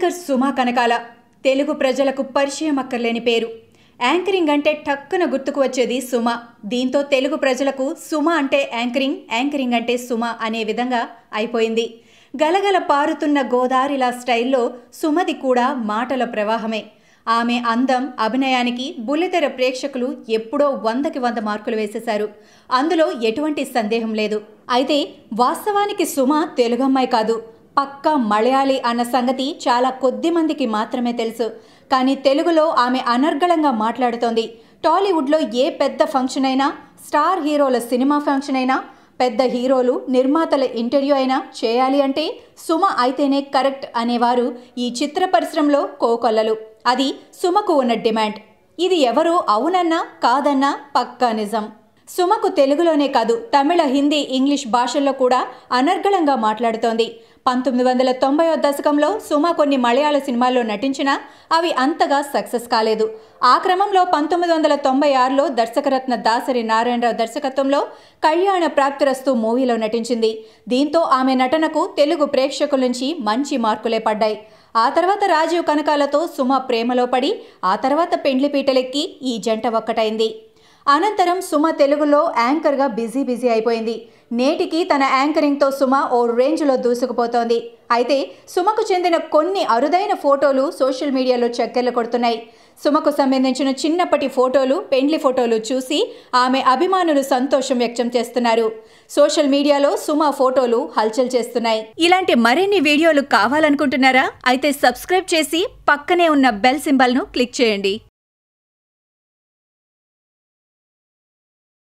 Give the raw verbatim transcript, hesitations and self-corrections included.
Anchor సుమా కనకాల తెలుగు ప్రజలకు పరిచయం అక్కర్లేని పేరు. యాంకరింగ్ అంటే టక్కున గుర్తుకు వచ్చేది సుమ. దీంతో తెలుగు ప్రజలకు సుమ అంటే యాంకరింగ్, యాంకరింగ్ అంటే సుమ అనే విధంగా అయిపోయింది. గలగల పారుతున్న గోదారిలా స్టైల్లో సుమది కూడా మాటల ప్రవాహమే. ఆమె అందం, అభినయానికి బుల్లితెర ప్రేక్షకులు ఎప్పుడో వందకి వంద మార్కులు వేసేశారు. అందులో ఎటువంటి సందేహం లేదు. అయితే వాస్తవానికి సుమ తెలుగమ్మాయి కాదు, పక్కా మలయాళీ అన్న సంగతి చాలా కొద్ది మందికి మాత్రమే తెలుసు. కానీ తెలుగులో ఆమె అనర్గళంగా మాట్లాడుతోంది. టాలీవుడ్లో ఏ పెద్ద ఫంక్షన్ అయినా, స్టార్ హీరోల సినిమా ఫంక్షన్ అయినా, పెద్ద హీరోలు నిర్మాతల ఇంటర్వ్యూ అయినా చేయాలి అంటే సుమ అయితేనే కరెక్ట్ అనేవారు ఈ చిత్ర పరిశ్రమలో కోకొల్లలు. అది సుమకు ఉన్న డిమాండ్. ఇది ఎవరు అవునన్నా కాదన్నా పక్కా నిజం. సుమకు తెలుగులోనే కాదు, తమిళ, హిందీ, ఇంగ్లీష్ భాషల్లో కూడా అనర్గళంగా మాట్లాడుతోంది. పంతొమ్మిది వందల తొంభైవ దశకంలో సుమ కొన్ని మలయాళ సినిమాల్లో నటించినా అవి అంతగా సక్సెస్ కాలేదు. ఆ క్రమంలో పంతొమ్మిది వందల తొంభై ఆరులో దర్శకరత్న దాసరి నారాయణరావు దర్శకత్వంలో కళ్యాణ ప్రాప్తిరస్తు మూవీలో నటించింది. దీంతో ఆమె నటనకు తెలుగు ప్రేక్షకుల నుంచి మంచి మార్కులే పడ్డాయి. ఆ తర్వాత రాజీవ్ కనకాలతో సుమ ప్రేమలో పడి ఆ తర్వాత పెండ్లి పీటలెక్కి ఈ జంట ఒక్కటైంది. అనంతరం సుమ తెలుగులో యాంకర్గా బిజీ బిజీ అయిపోయింది. నేటికి తన యాంకరింగ్తో సుమ ఓ రేంజ్లో దూసుకుపోతోంది. అయితే సుమకు చెందిన కొన్ని అరుదైన ఫోటోలు సోషల్ మీడియాలో చక్కర్లు కొడుతున్నాయి. సుమకు సంబంధించిన చిన్నప్పటి ఫోటోలు, పెండ్లి ఫోటోలు చూసి ఆమె అభిమానులు సంతోషం వ్యక్తం చేస్తున్నారు. సోషల్ మీడియాలో సుమ ఫోటోలు హల్చల్ చేస్తున్నాయి. ఇలాంటి మరిన్ని వీడియోలు కావాలనుకుంటున్నారా? అయితే సబ్స్క్రైబ్ చేసి పక్కనే ఉన్న బెల్ సింబల్ను క్లిక్ చేయండి.